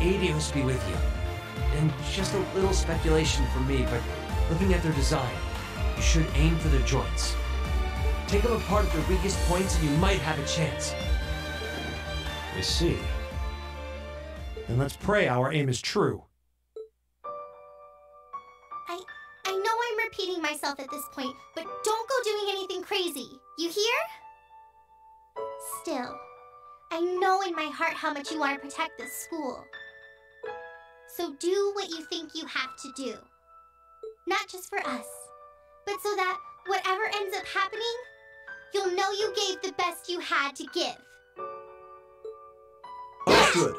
Adios be with you. And just a little speculation from me, but looking at their design, you should aim for their joints. Take them apart at their weakest points and you might have a chance. I see. Then let's pray our aim is true. I know I'm repeating myself at this point, but don't go doing anything crazy. You hear? Still, I know in my heart how much you want to protect this school. So do what you think you have to do. Not just for us, but so that whatever ends up happening, you'll know you gave the best you had to give. Understood.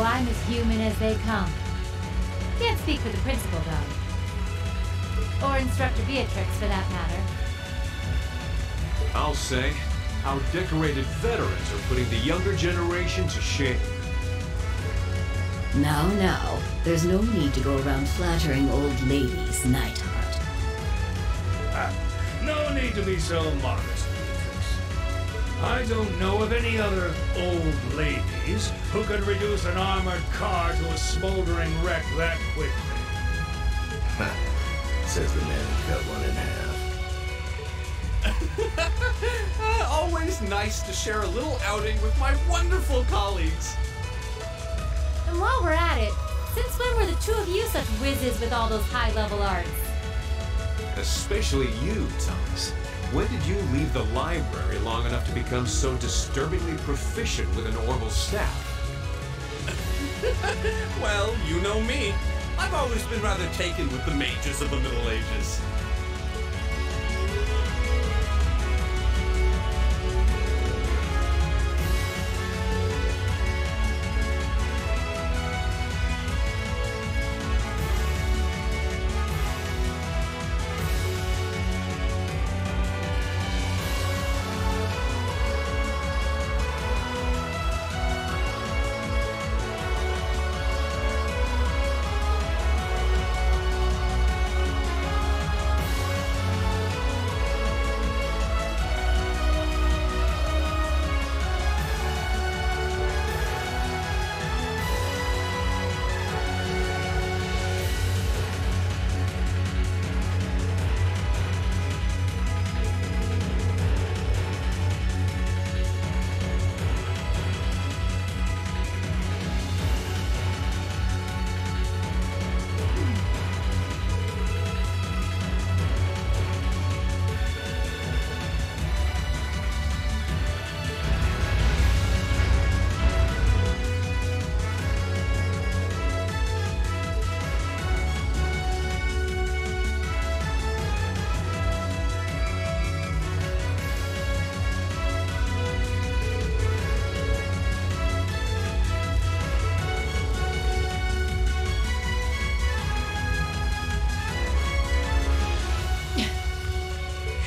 I'm as human as they come. Can't speak for the principal, though. Or Instructor Beatrix, for that matter. I'll say, our decorated veterans are putting the younger generation to shame. Now, now, there's no need to go around flattering old ladies, Nightheart. No need to be so modest. I don't know of any other old ladies who could reduce an armored car to a smoldering wreck that quickly. Says the man who cut one in half. Always nice to share a little outing with my wonderful colleagues. And while we're at it, since when were the two of you such whizzes with all those high-level arts? Especially you, Thomas. When did you leave the library long enough to become so disturbingly proficient with an orbital staff? Well, you know me. I've always been rather taken with the mages of the Middle Ages.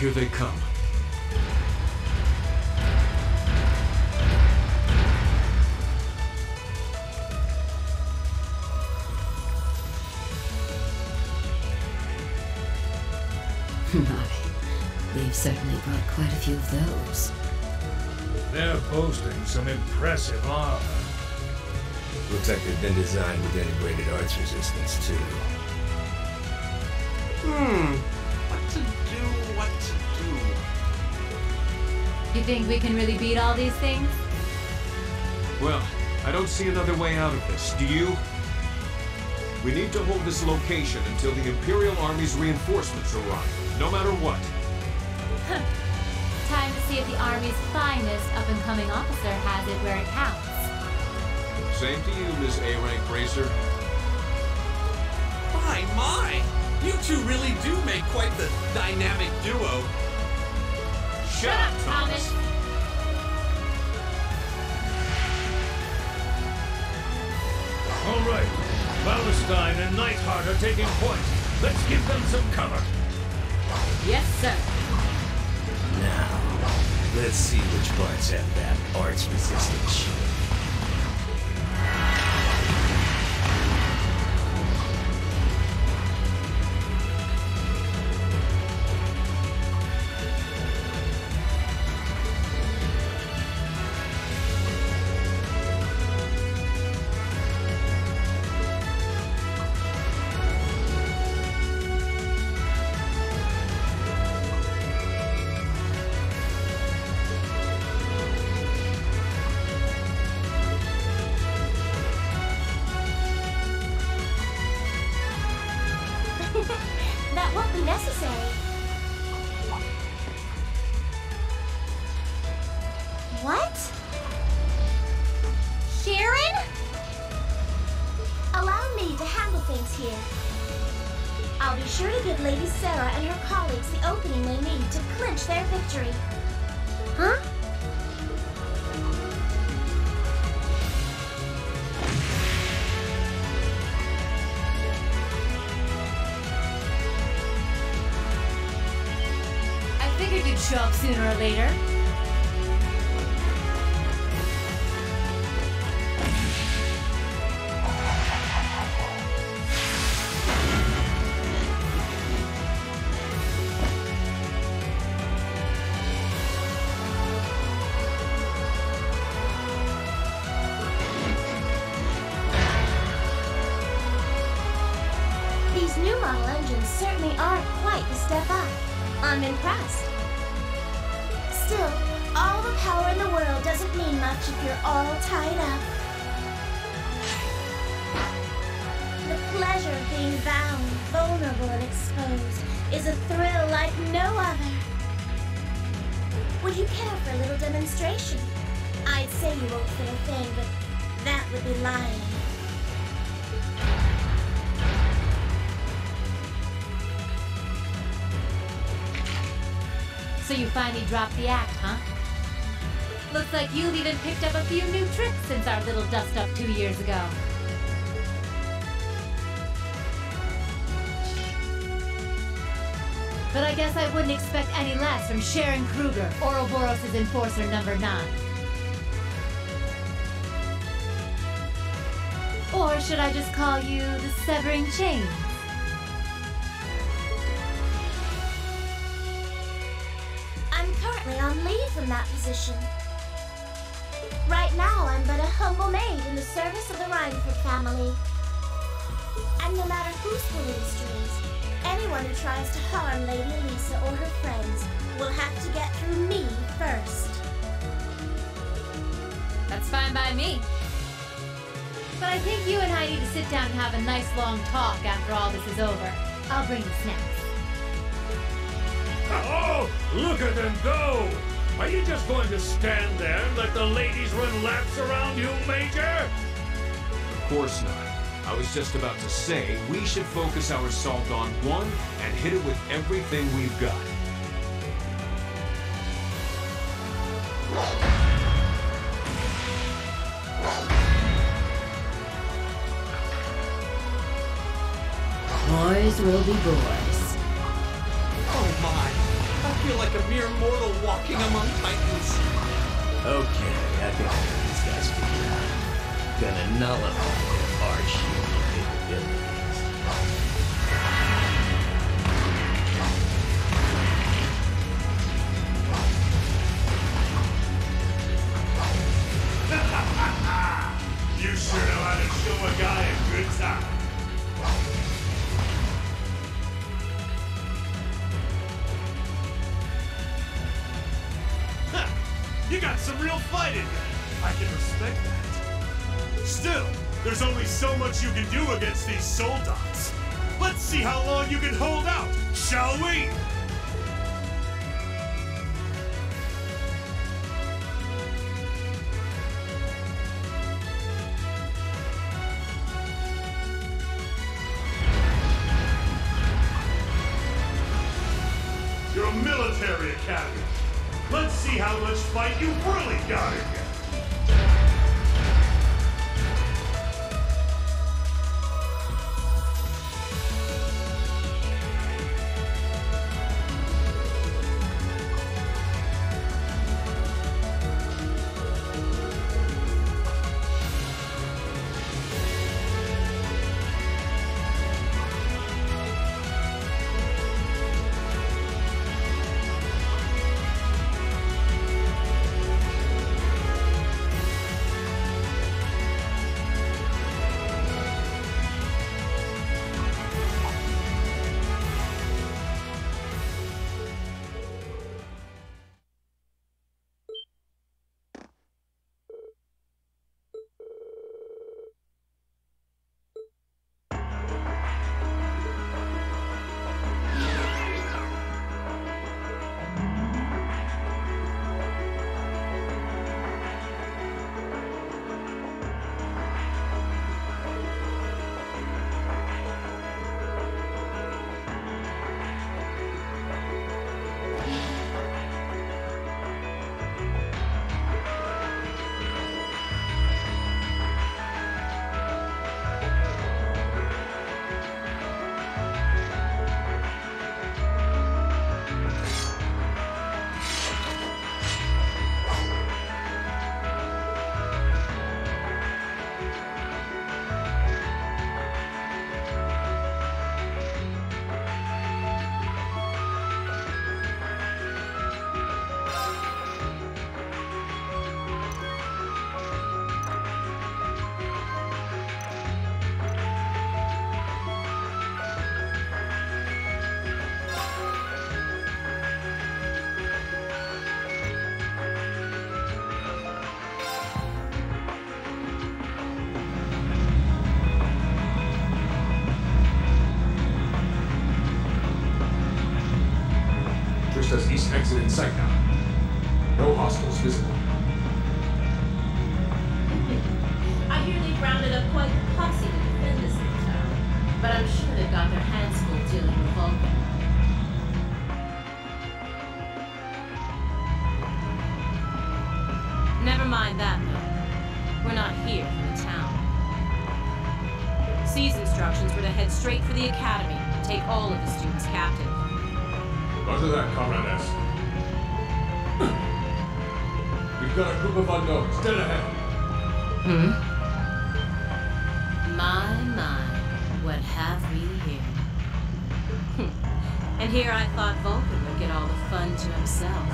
Here they come. They've certainly brought quite a few of those. They're boasting some impressive armor. Looks like they've been designed with integrated arts resistance, too. You think we can really beat all these things? Well, I don't see another way out of this, do you? We need to hold this location until the Imperial Army's reinforcements arrive, no matter what. Time to see if the Army's finest up-and-coming officer has it where it counts. Same to you, Ms. A-Rank Bracer. My! You two really do make quite the dynamic duo. Shut up, Thomas! All right. Ballerstein and Nightheart are taking point. Let's give them some cover. Yes, sir. Now, let's see which parts have that arch-resistant shield. Finally dropped the act, huh? Looks like you've even picked up a few new tricks since our little dust-up 2 years ago. But I guess I wouldn't expect any less from Sharon Kreuger, Ouroboros' enforcer number 9. Or should I just call you the Severing Chain? That position. Right now, I'm but a humble maid in the service of the Reinford family. And no matter whose police trees, anyone who tries to harm Lady Elisa or her friends will have to get through me first. That's fine by me. But I think you and I need to sit down and have a nice long talk after all this is over. I'll bring the snacks. Oh, look at them go! Are you just going to stand there and let the ladies run laps around you, Major? Of course not. I was just about to say, we should focus our assault on one and hit it with everything we've got. Boys will be boys. Oh my. I feel like a mere mortal walking among titans. Okay, I think I have these guys figured out. Gonna nullify their harsh human capabilities. You sure know how to show a guy a good time. You got some real fight in you. I can respect that. Still, There's only so much you can do against these soldats. Let's see how long you can hold out, shall we? Academy. Let's see how much fight you really got in here. East exit in sight now. No hostiles visible. I hear they've rounded up quite a posse to defend this town, but I'm sure they've got their hands full dealing with Vulcan. Never mind that, though. We're not here for the town. C's instructions were to head straight for the academy and take all of the students captive. Roger that, Comrade S. We've got a group of unknowns. Dead ahead. My, what have we here? And here I thought Vulcan would get all the fun to himself.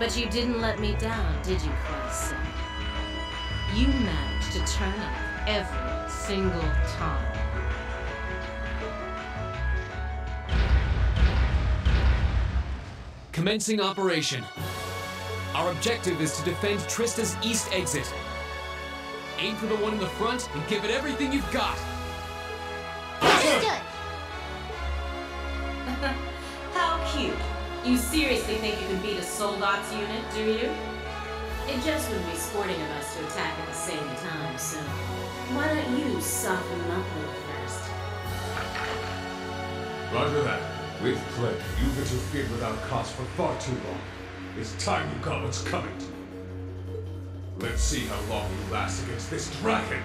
But you didn't let me down, did you, Crescent? You managed to turn up every single time. Commencing operation. Our objective is to defend Trista's east exit. Aim for the one in the front and give it everything you've got. Understood. How cute. You seriously think you can beat a Soldat's unit, do you? It just wouldn't be sporting of us to attack at the same time, so why don't you soften up a little first? Roger that. With pleasure. You've interfered without cause for far too long. It's time you got what's coming to you. Let's see how long you last against this dragon.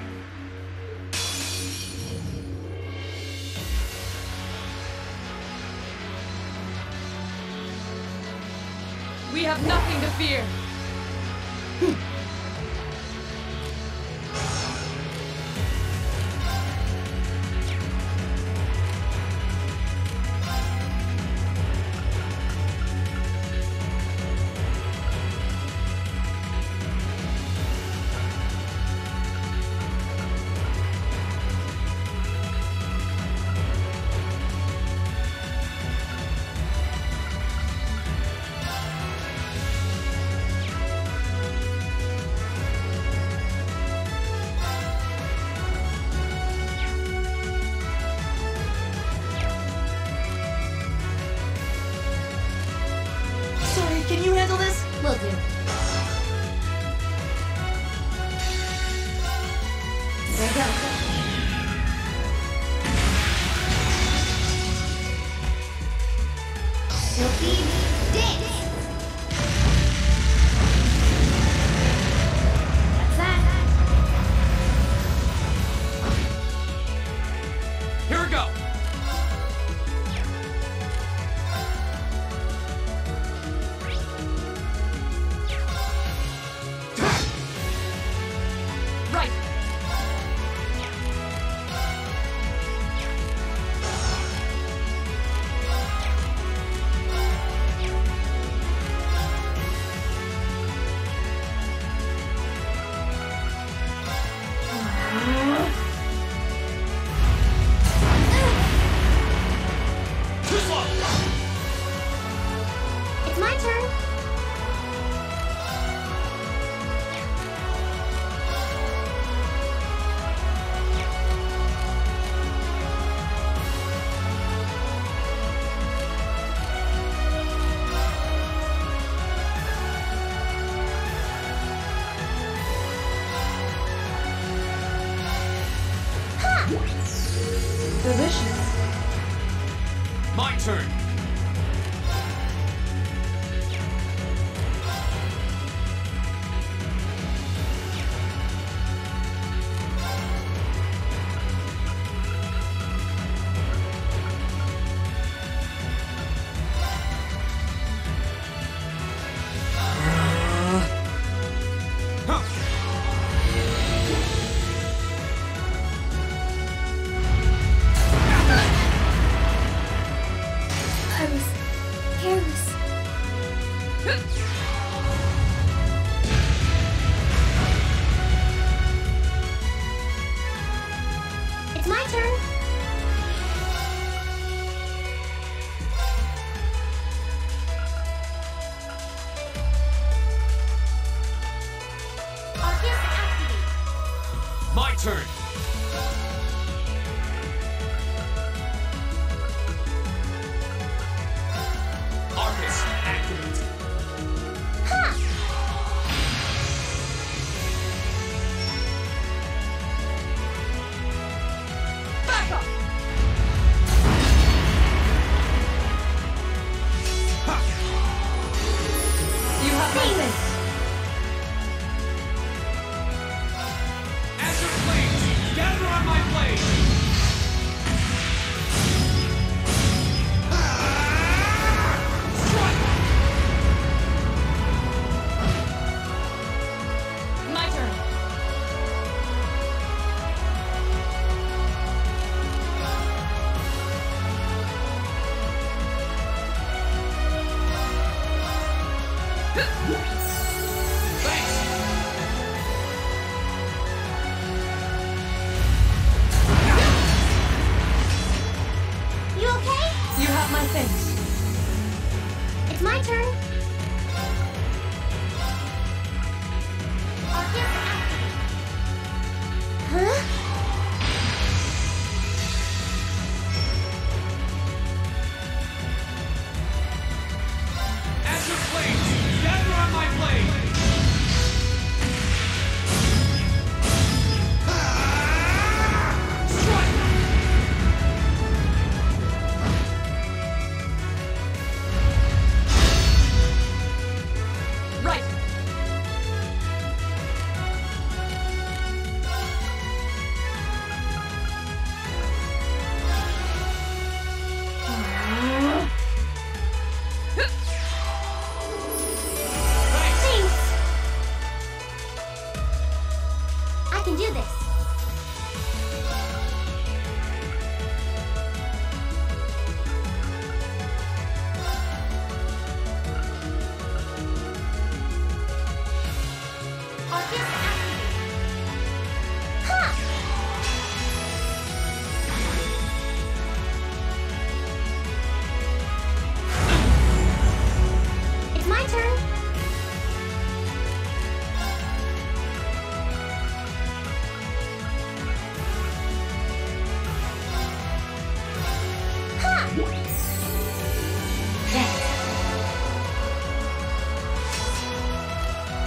We have nothing to fear.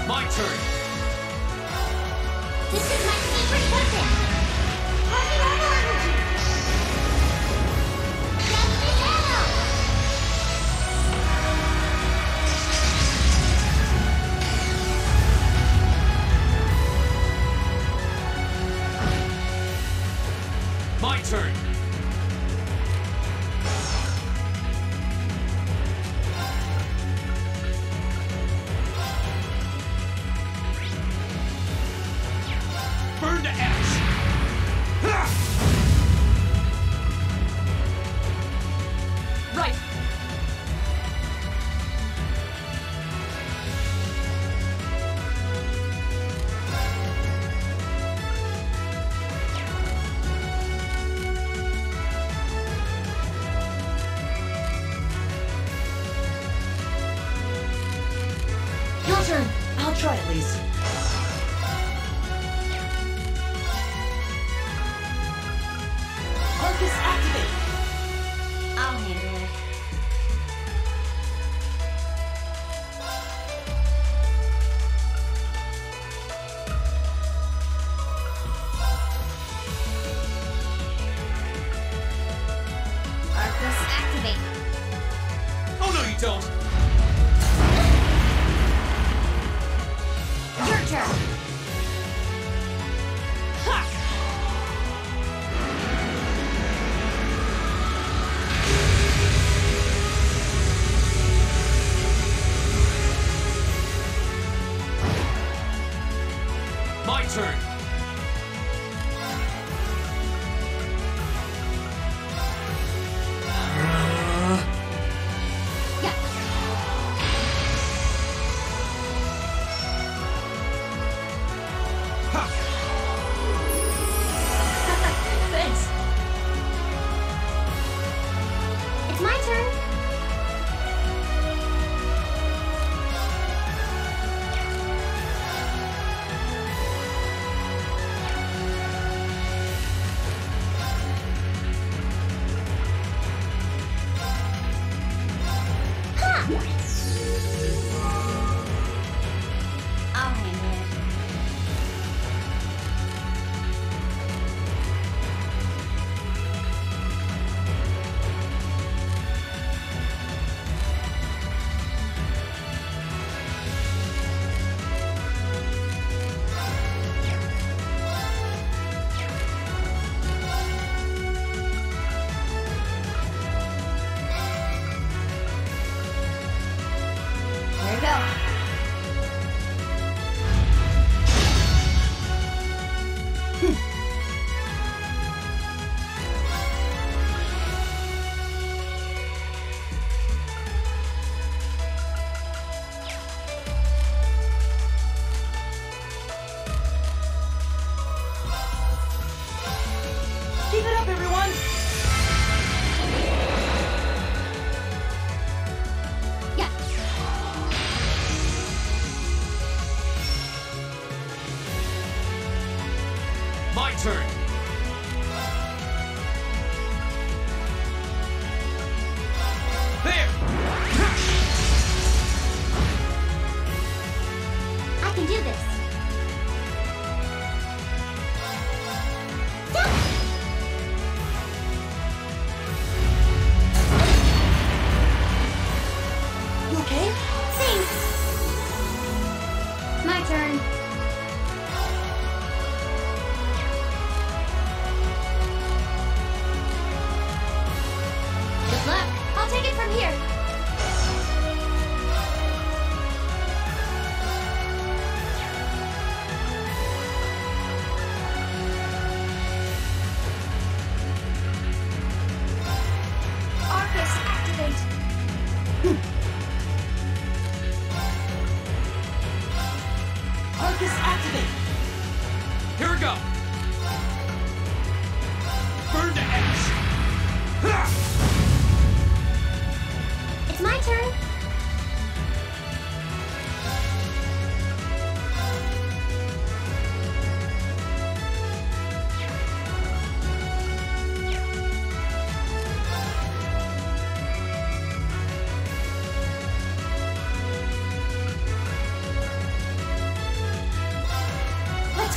My turn. This is my favorite weapon. Heavy armor energy. Deadly arrow. My turn.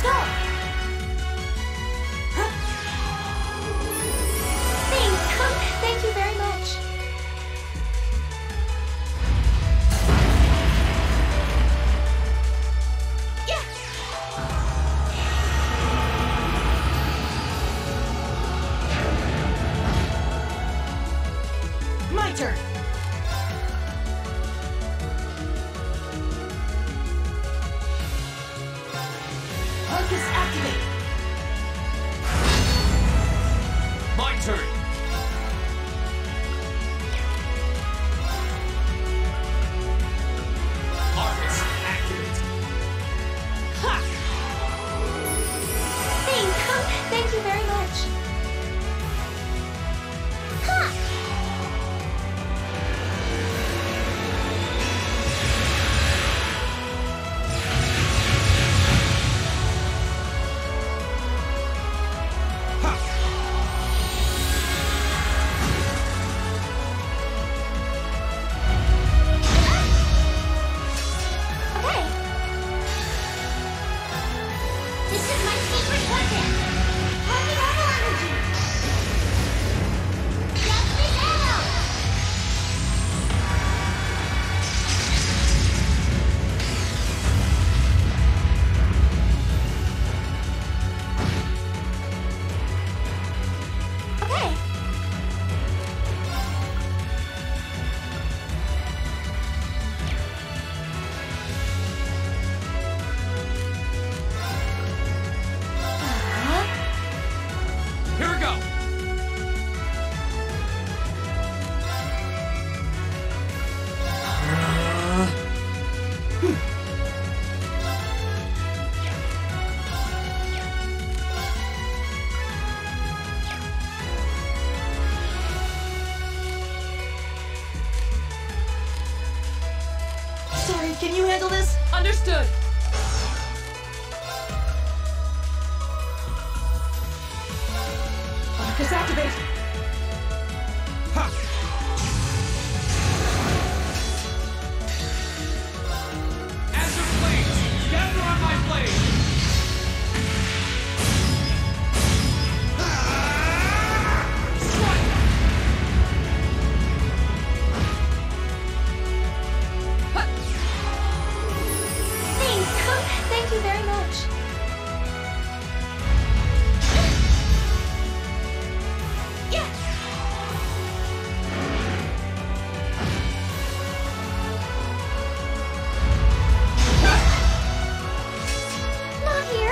Let's go! Thank you very much. Yeah. My turn. Focus activate. My turn. Can you handle this? Understood. Focus activate. Ha. Azure blades, gather on my blade. Thank you very much. Yeah. Not here.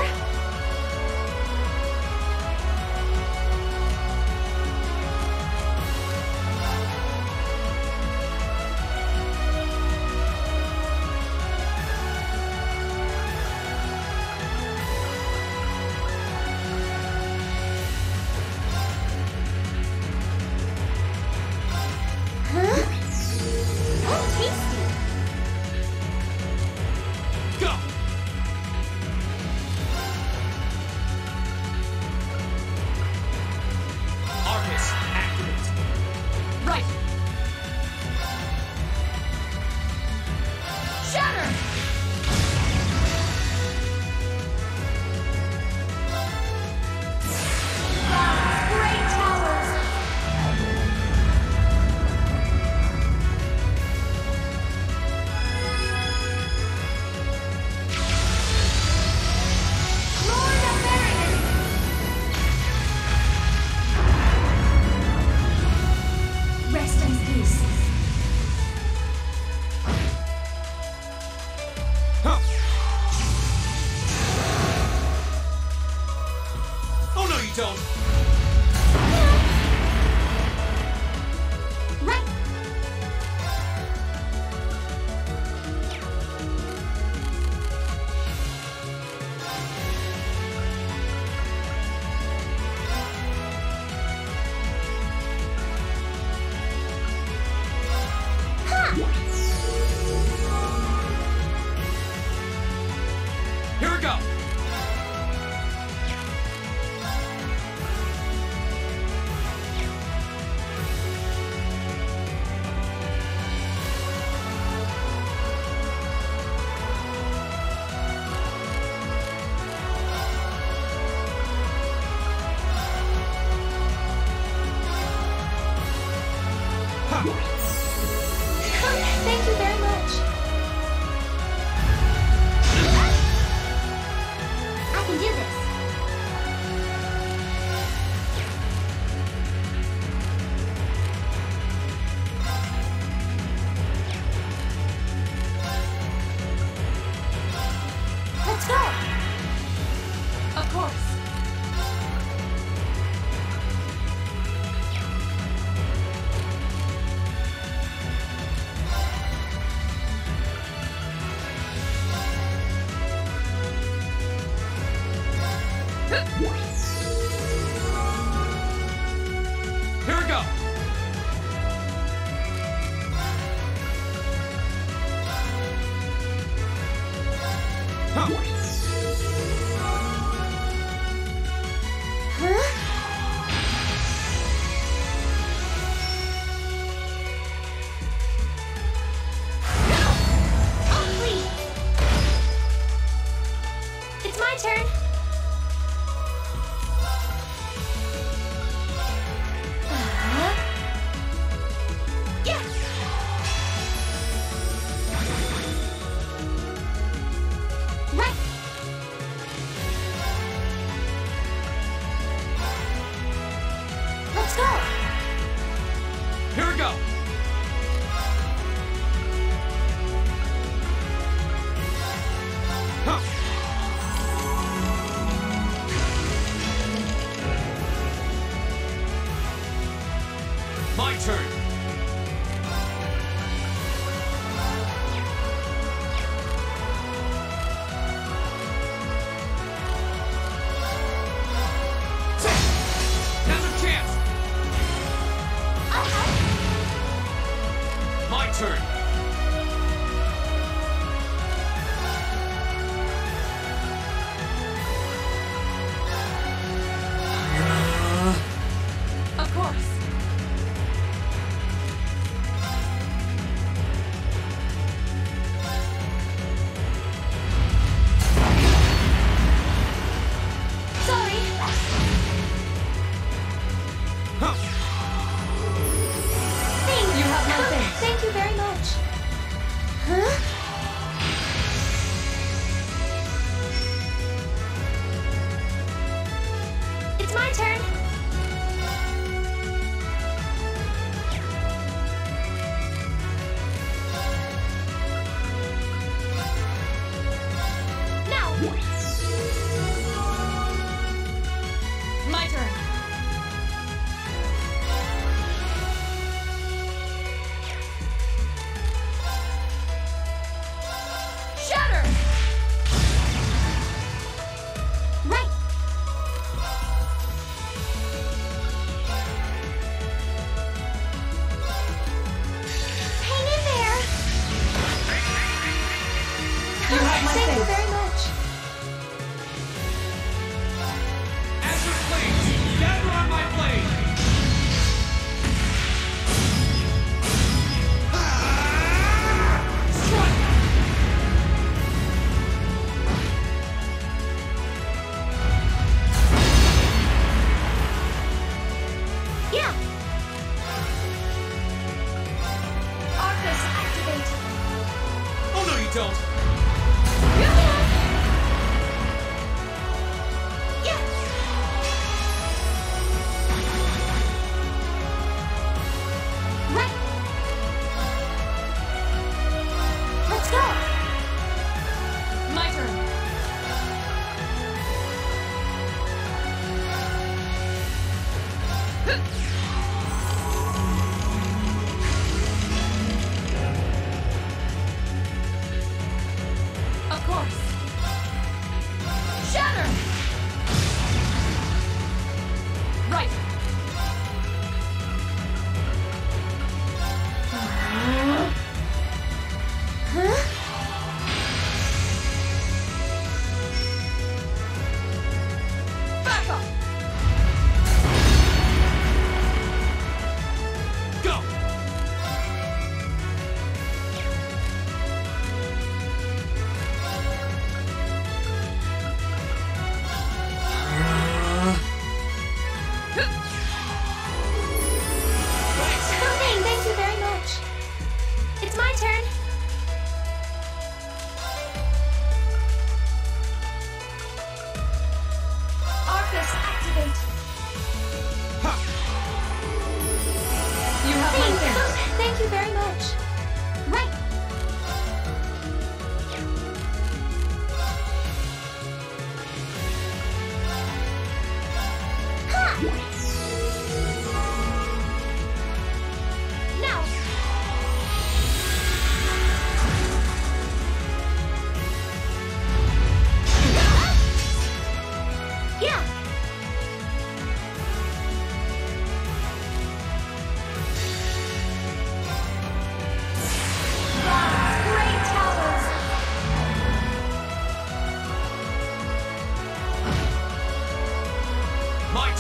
Thank you very much. I can do this.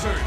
to.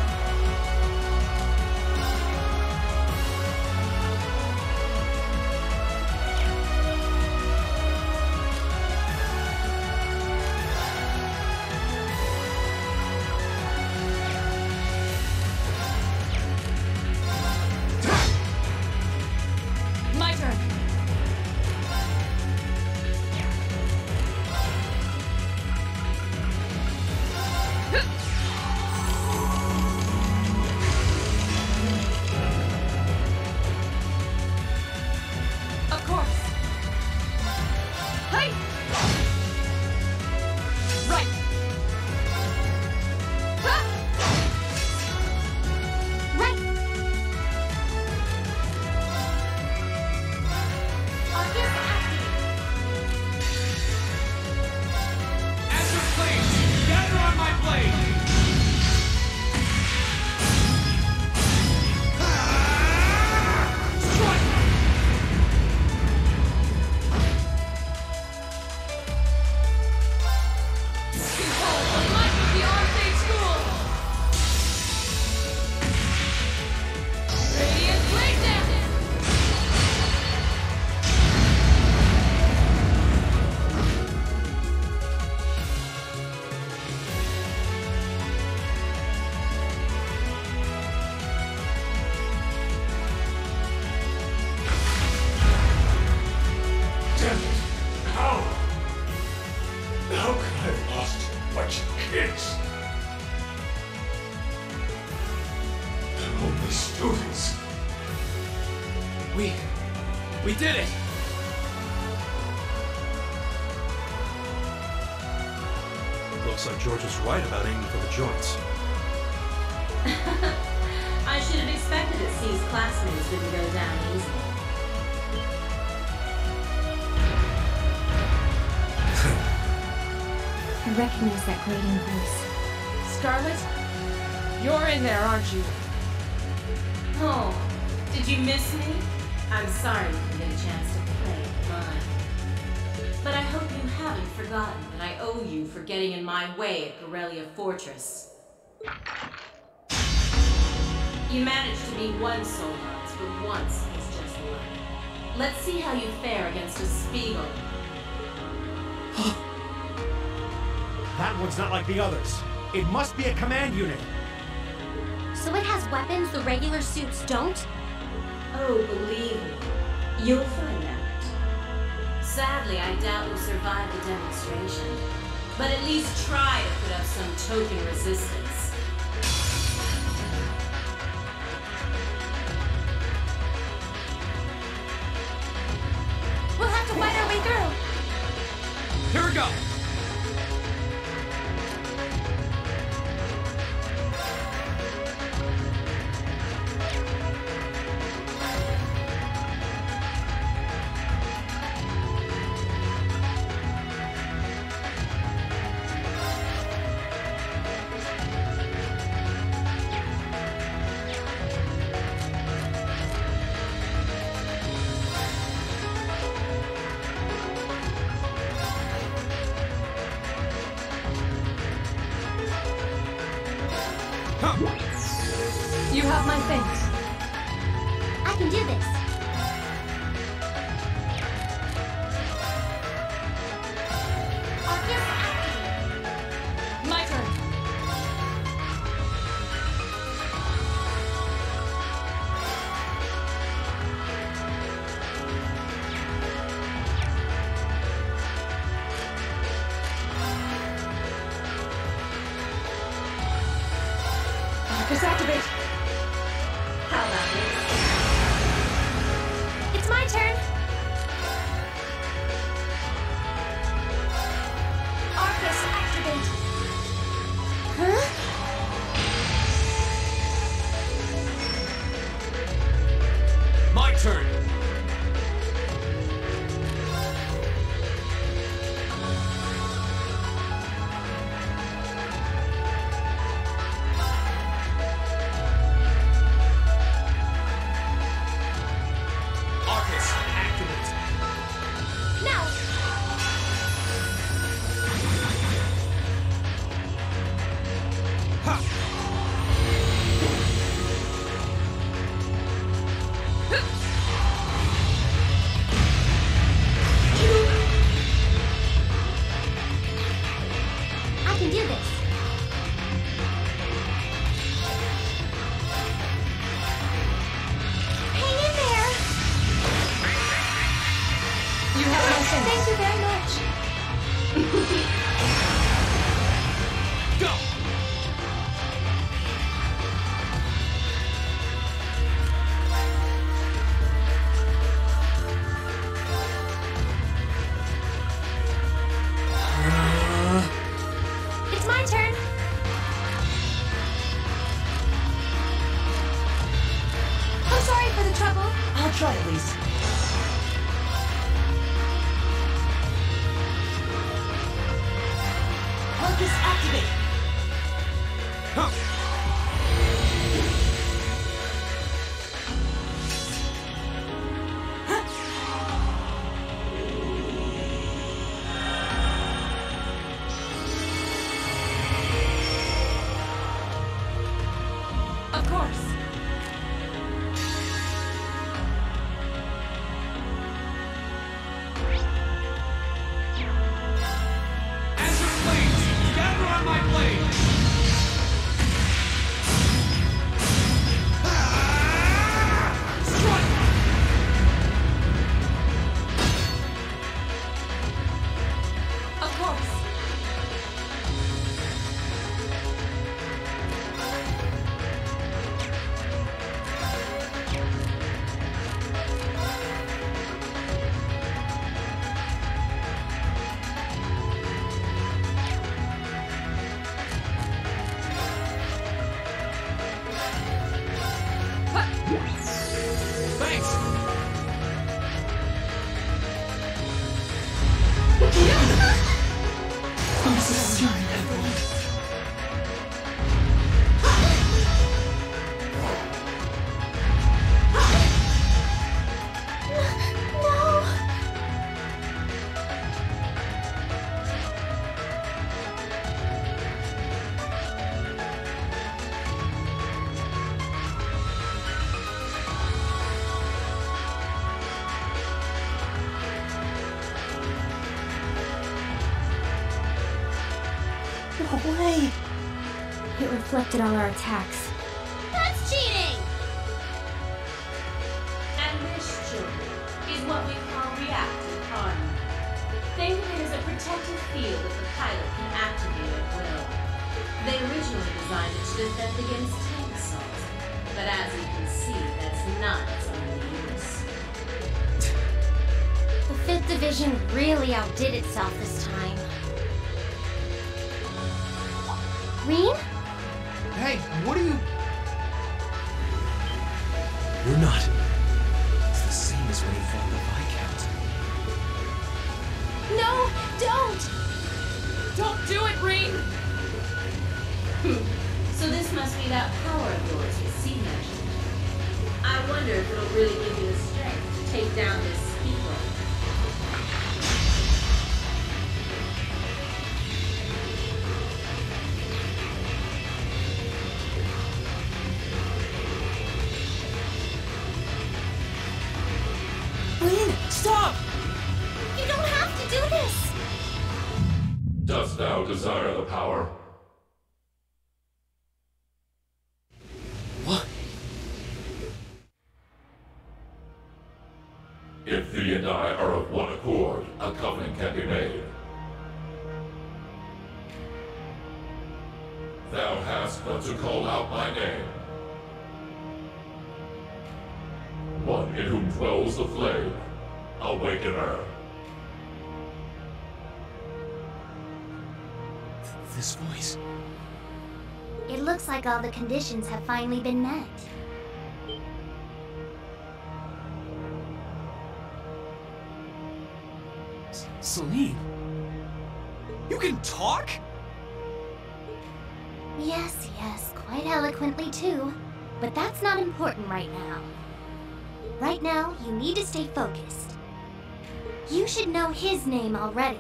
That grating voice. Scarlet? You're in there, aren't you? Oh, did you miss me? I'm sorry you didn't get a chance to play mine. But I hope you haven't forgotten that I owe you for getting in my way at Gorelia Fortress. You managed to be one soul lost, but once is just one. Let's see how you fare against a Spiegel. That one's not like the others. It must be a command unit. So it has weapons the regular suits don't? Oh, believe me. You'll find out. Sadly, I doubt we'll survive the demonstration. But at least try to put up some token resistance. We'll have to fight our way through. Here we go. do this. Hang in there. You have my sense. Thank you very much. Go. It's my turn. I'm sorry for the trouble. I'll try at least. Focus activate. Huh. Reflected on our attacks. That's cheating! And this, children, is what we call reactive harm. Think of it as a protective field that the pilot can activate at will. They originally designed it to defend against tank assault, but as you can see, that's not its only use. The 5th Division really outdid itself this time. Reed? Hey, what are you... You're not. It's the same as when you fought the Viscount. No, don't! Don't do it, Reed! So this must be that power of yours that C mentioned. I wonder if it'll really give you the strength to take down this Spiegel. Desire the power. What? If thee and I are of one accord, a covenant can be made. Thou hast but to call out my name. One in whom dwells the flame, awaken her. This voice. It looks like all the conditions have finally been met. Celine? You can talk? Yes, yes, quite eloquently too. But that's not important right now. Right now, you need to stay focused. You should know his name already.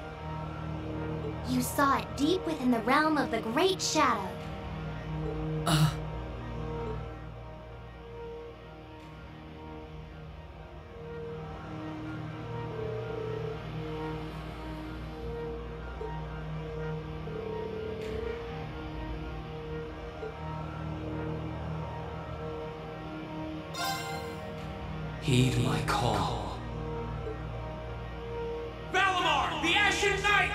You saw it deep within the realm of the Great Shadow. Heed my call. Valimar, the Ashen Knight!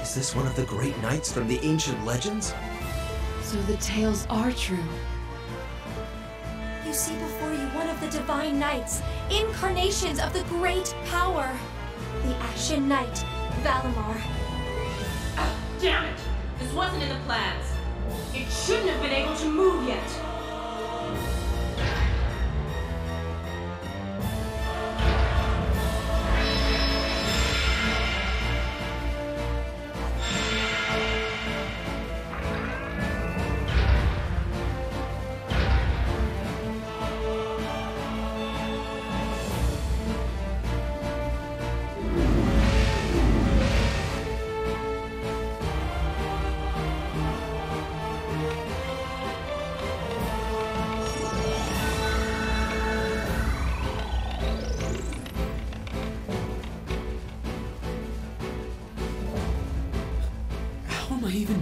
Is this one of the great knights from the ancient legends? So the tales are true. You see before you one of the divine knights, incarnations of the great power. The Ashen Knight, Valimar. Oh, damn it! This wasn't in the plans. It shouldn't have been able to move yet.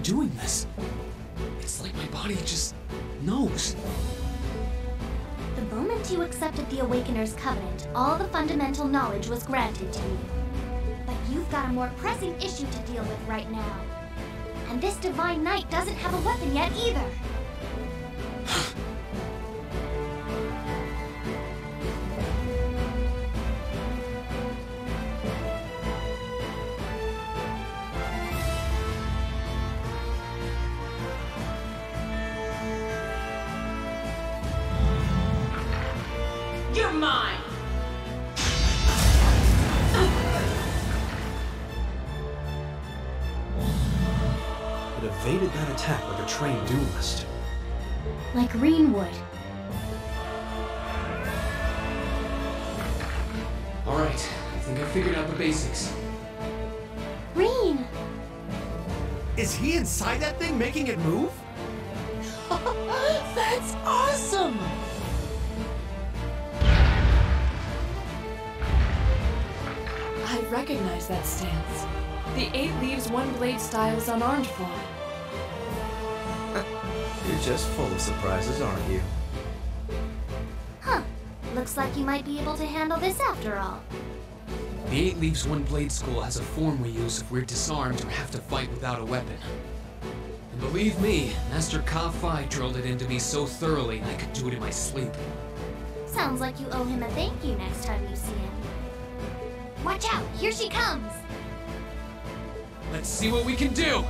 Doing this. It's like my body just knows. The moment you accepted the Awakener's Covenant, all the fundamental knowledge was granted to you. But you've got a more pressing issue to deal with right now. And this Divine Knight doesn't have a weapon yet either. Making it move? That's awesome! I recognize that stance. The 8 Leaves 1 Blade style is unarmed for. You're just full of surprises, aren't you? Huh. Looks like you might be able to handle this after all. The 8 Leaves 1 Blade school has a form we use if we're disarmed or have to fight without a weapon. Believe me, Master Ka-Fai drilled it into me so thoroughly I could do it in my sleep. Sounds like you owe him a thank you next time you see him. Watch out, here she comes! Let's see what we can do!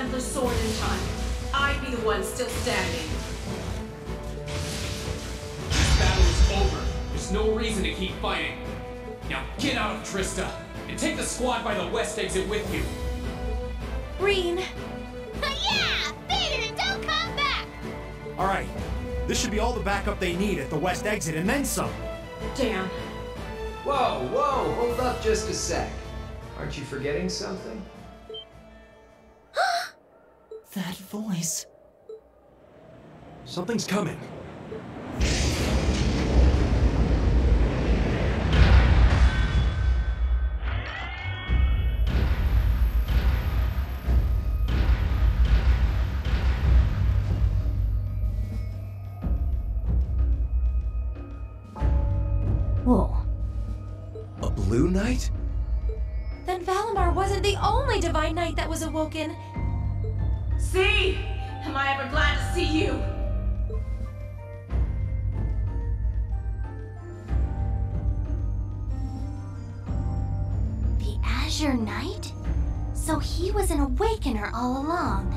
Templar sword in time, I'd be the one still standing. This battle is over. There's no reason to keep fighting. Now get out of Trista, and take the squad by the west exit with you. Reen. Yeah! Beat it and don't come back! Alright, this should be all the backup they need at the west exit and then some. Damn. Whoa, whoa, hold up just a sec. Aren't you forgetting something? That voice. Something's coming. Whoa. A blue knight? Then Valimar wasn't the only divine knight that was awoken. See? Am I ever glad to see you? The Azure Knight? So he was an awakener all along.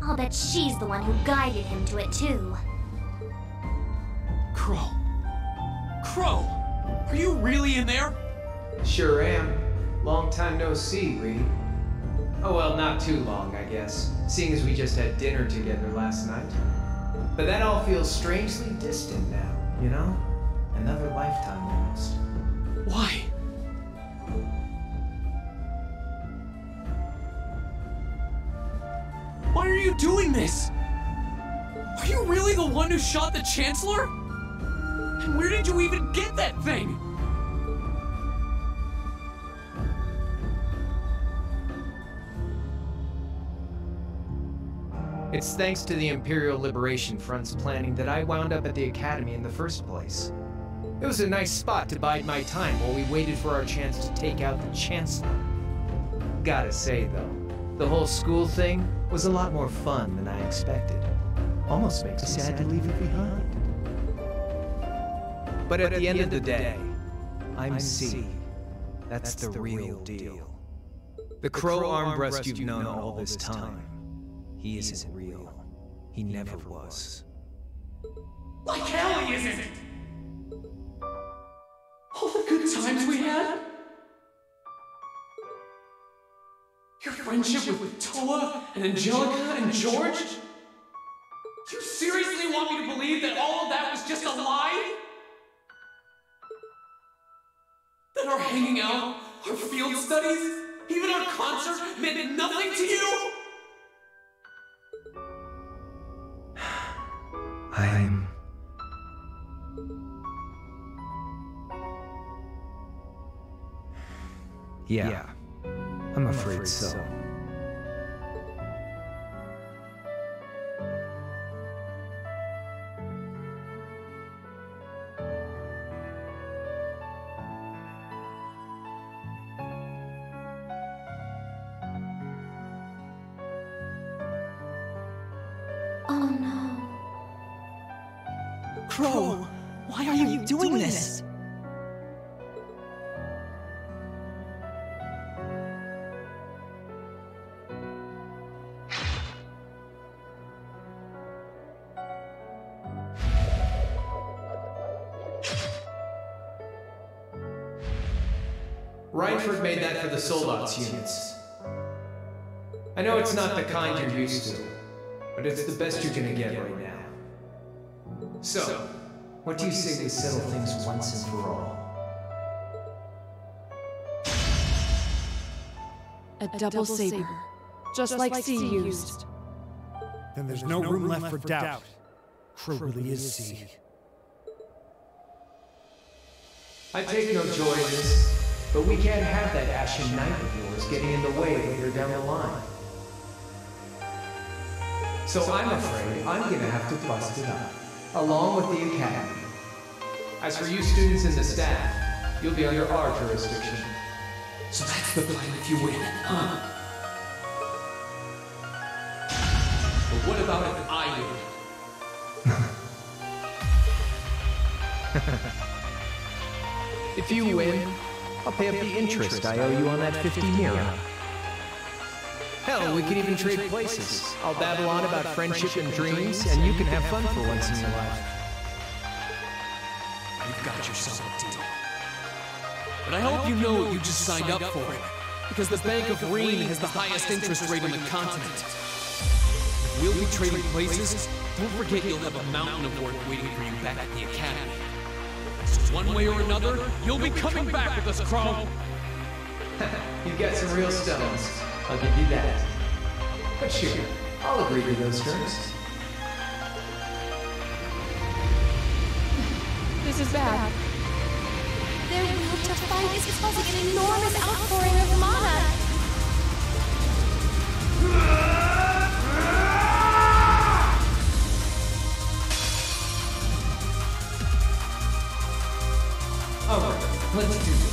I'll bet she's the one who guided him to it too. Crow. Crow! Are you really in there? Sure am. Long time no see, Reed. Oh well, not too long, I guess, seeing as we just had dinner together last night. But that all feels strangely distant now, you know? Another lifetime almost. Why? Why are you doing this? Are you really the one who shot the Chancellor? And where did you even get that thing? It's thanks to the Imperial Liberation Front's planning that I wound up at the Academy in the first place. It was a nice spot to bide my time while we waited for our chance to take out the Chancellor. Gotta say though, the whole school thing was a lot more fun than I expected. Almost makes me sad to leave it behind. But at the end of the day, I'm C. That's the real deal. The Crow Armbrust you've known all this time. He isn't real. He never was. Like hell he isn't! All the good times we had? Your friendship with Toa and Angelica and George? Do you seriously want me to believe that all of that was just a lie? That our hanging out, our field studies, even our concert meant nothing to you? Yeah, I'm afraid so. Oh no. Crow, why are you doing this? Reinford made that for the Soldat's units. I know it's not the kind you're used to, but it's the best you're gonna get right now. So, what do you say we settle things once and for all? A double saber, just like C used. Then there's no room left for doubt. Crow really is C. I take no joy in this. But we can't have that Ashen Knight of yours getting in the way later down the line. So I'm afraid I'm gonna have to bust it up, along with the Academy. As for you students and the staff, you'll be under our jurisdiction. So that's the plan if you win, huh? But what about if I win? If you win, I'll pay up the interest I owe you on that 50 Naira. Hell, we could even trade places. I'll babble on about friendship and dreams, and you can have fun for once in your life. You've got yourself a deal. But I hope you know you just signed up for it, because the Bank of Reen has the highest interest rate on the continent. We'll be trading places. Don't forget you'll have a mountain of work waiting for you back at the academy. So one way or another, you'll be coming back with us, Crow. You've got some real stones. I'll give you that. But sure, I'll agree to those terms. This is bad. Their will to fight is causing an enormous outpouring of mana. Alright, let's do this.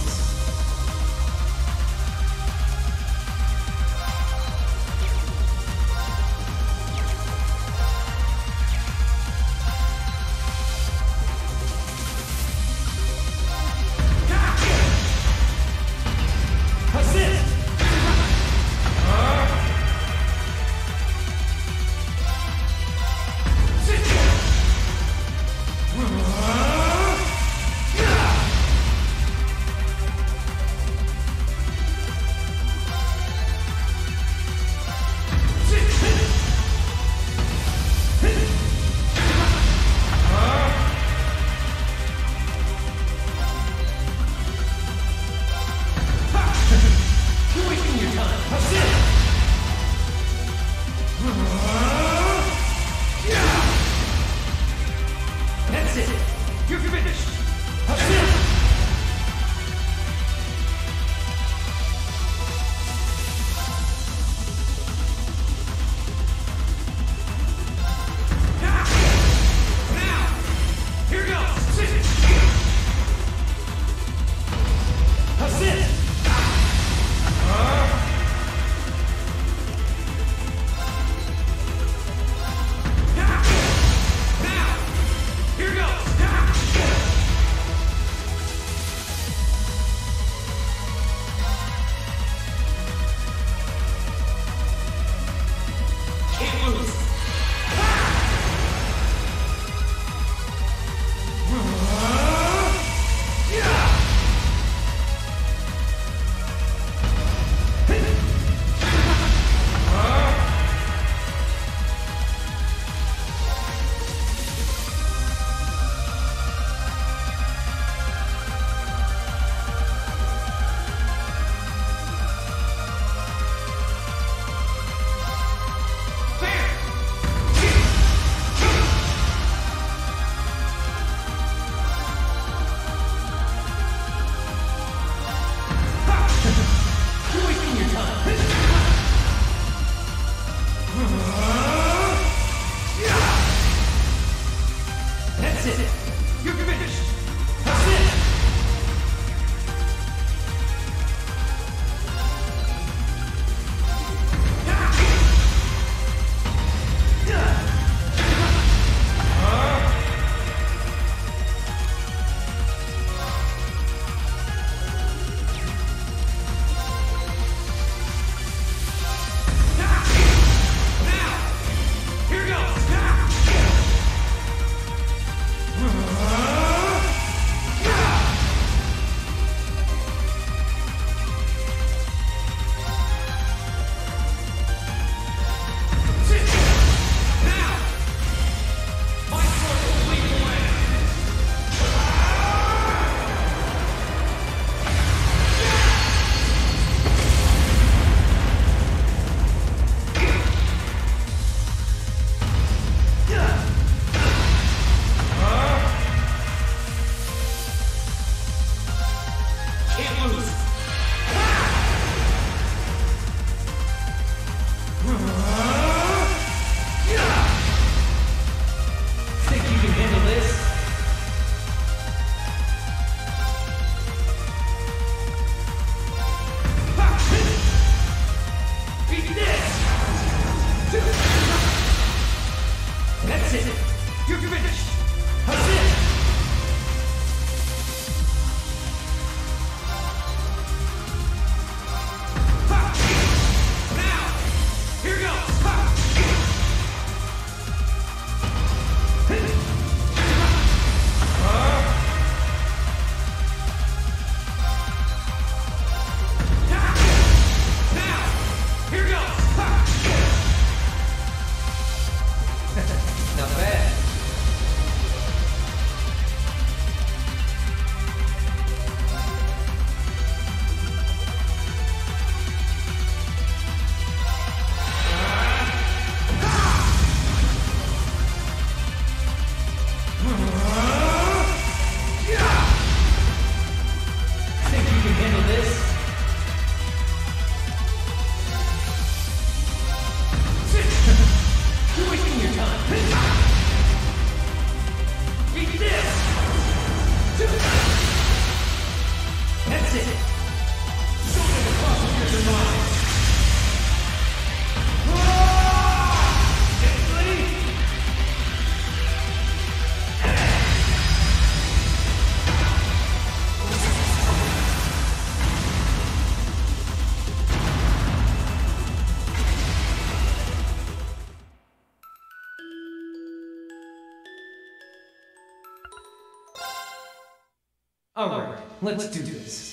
Alright, let's do this.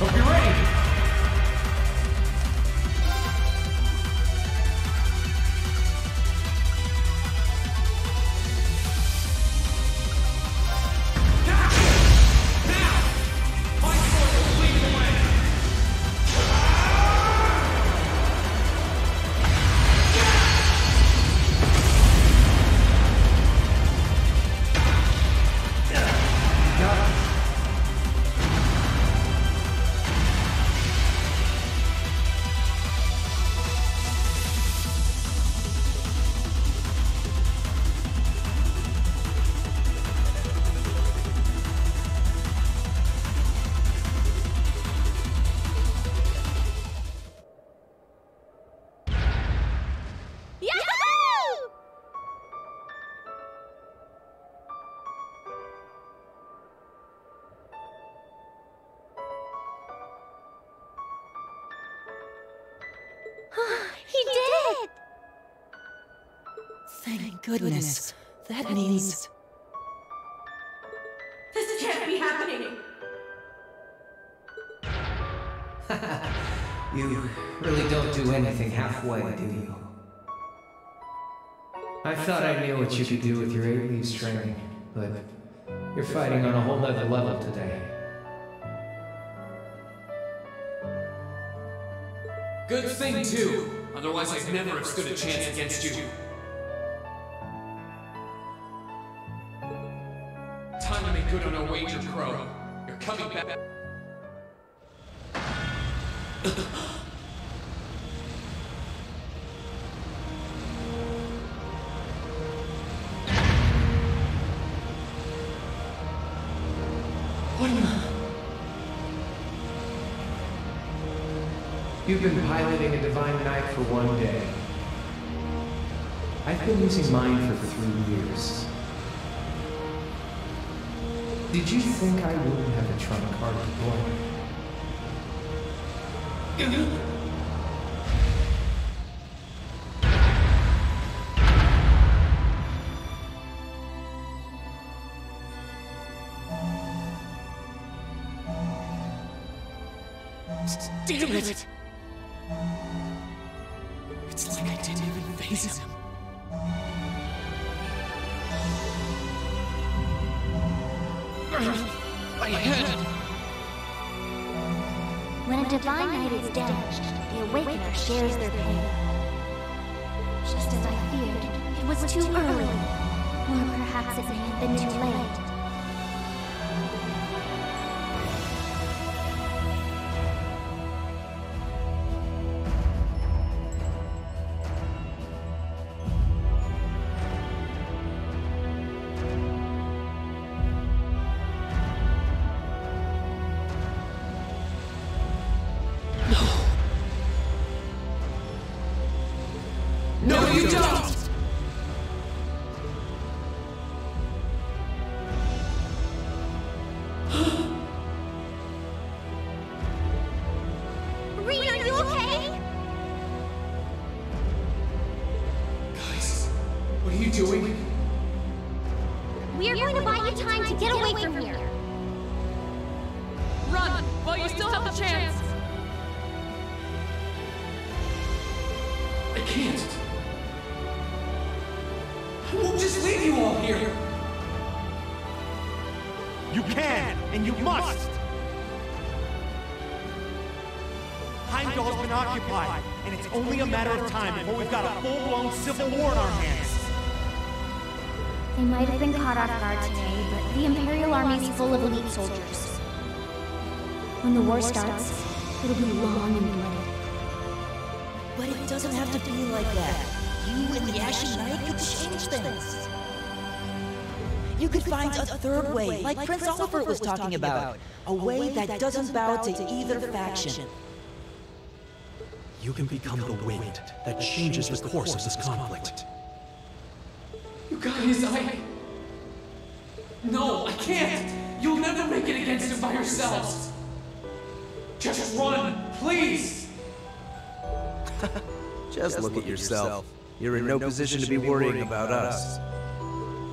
Hope you're ready. He did! Thank goodness. That means... This can't be happening! You really don't do anything halfway, do you? I thought I knew what you could do with your 8 Leaves training, but you're fighting on a whole other level today. Good thing, too! Otherwise I'd never have stood a chance against you. Time to make good on a wager, Crow. You're coming back. You've been piloting a divine knight for 1 day. I've been using mine for 3 years. Did you think I wouldn't have a trump card before? Damn it! It's like I didn't even face him. My head! When a divine knight is damaged, the Awakener shares their pain. Just as I feared, it was too early. Or perhaps it may have been too late. Soldiers. When the war starts, it'll be long and bloody. But it doesn't have to be like that. You and the Ashen Knight could change things. You could find a third way, like Prince Oliver was talking about. A way that doesn't bow to either faction. You can become the wind that changes the course of this conflict. You guys, No, I can't! You'll never make it against him by yourselves! Just run, please! Just look at yourself. You're in no position to be worrying about us.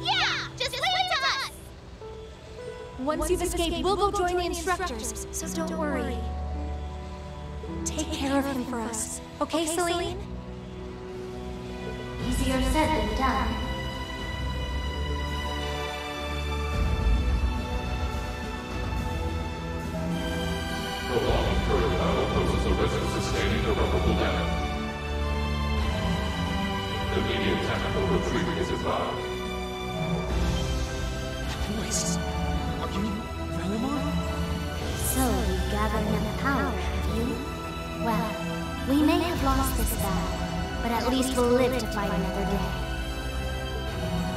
Yeah! Just leave it to us! Once you've escaped, we'll go join the instructors, so don't worry. Take care of him for us, okay, Celine? Easier said than done. Irreparable damage. Immediate tactical retreat is advised. That voice. Are you Valimar? So you gathered enough power, have you? Well, we may have lost this battle, but at least we'll live to fight another day.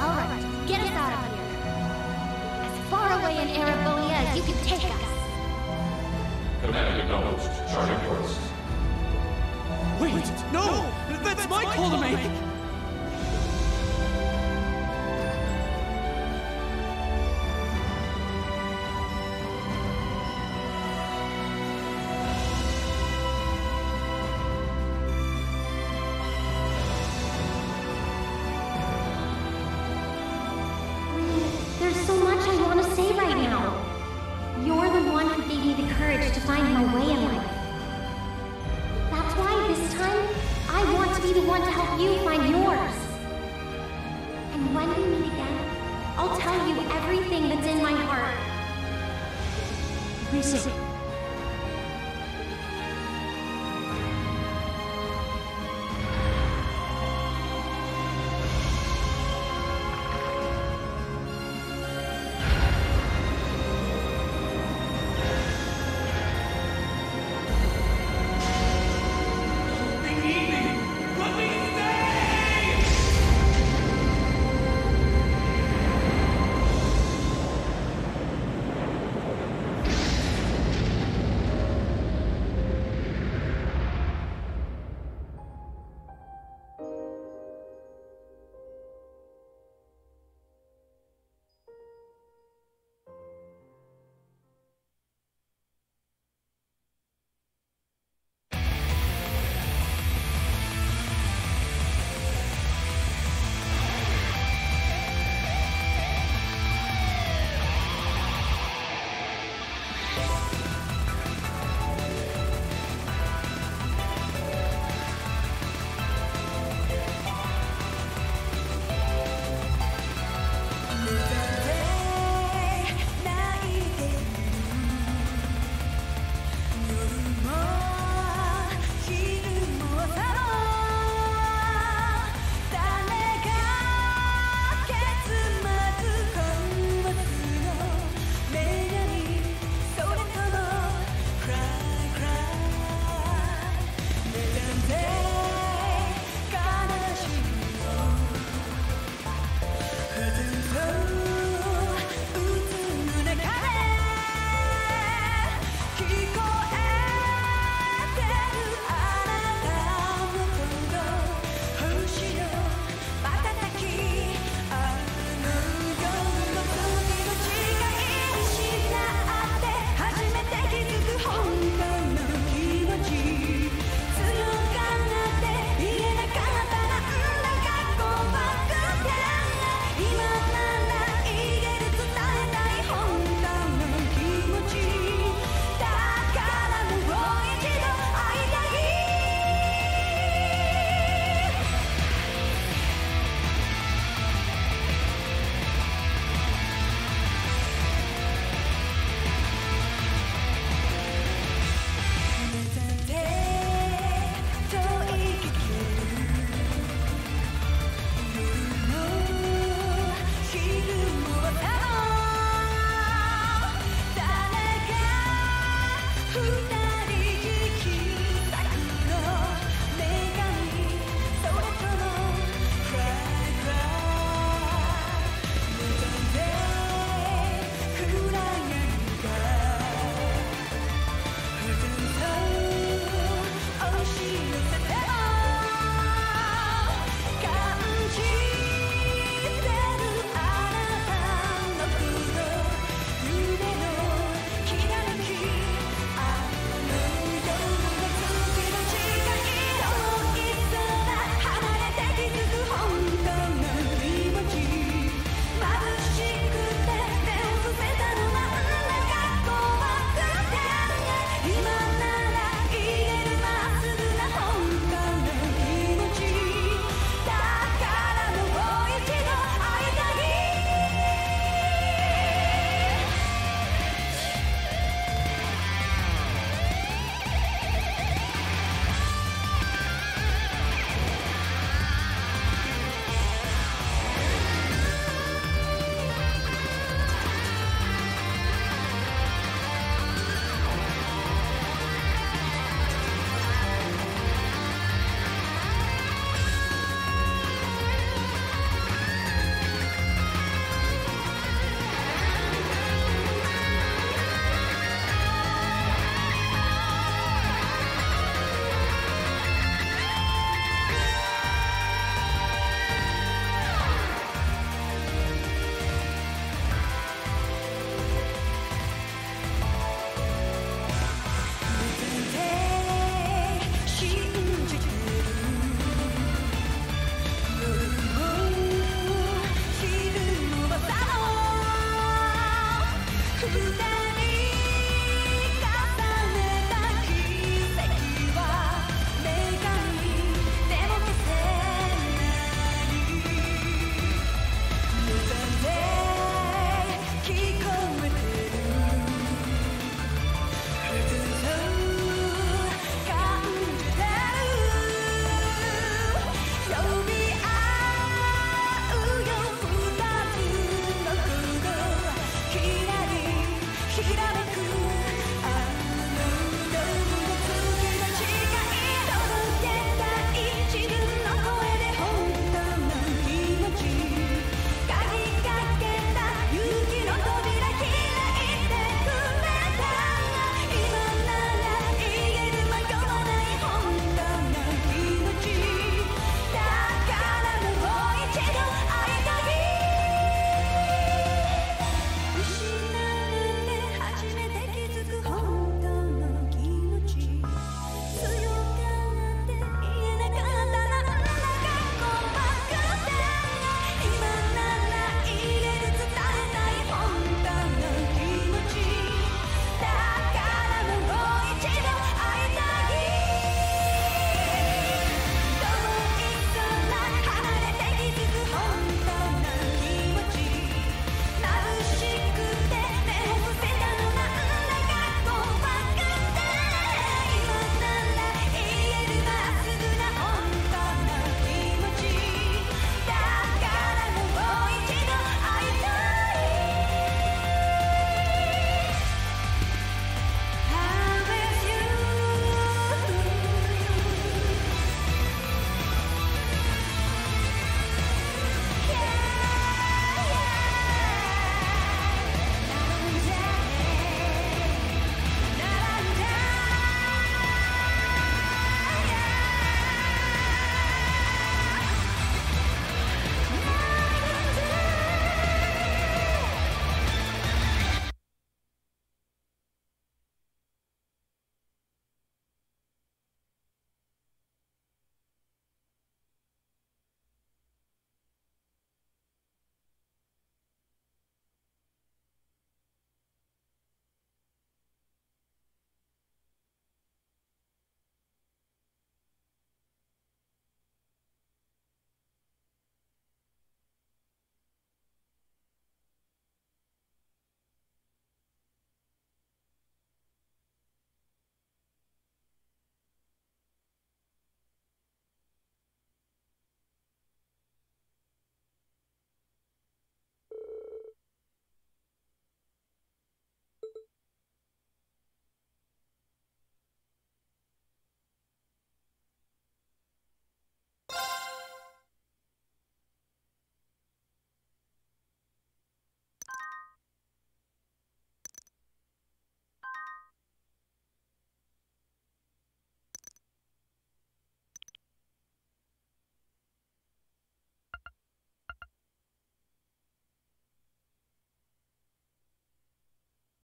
Alright, get us out of here. As far away in Ouroboros as you can take us. Command acknowledged. Charging course. Wait! No! That's my call to make! be the one to help you find yours. And when we meet again, I'll tell you everything that's in my heart. Risa.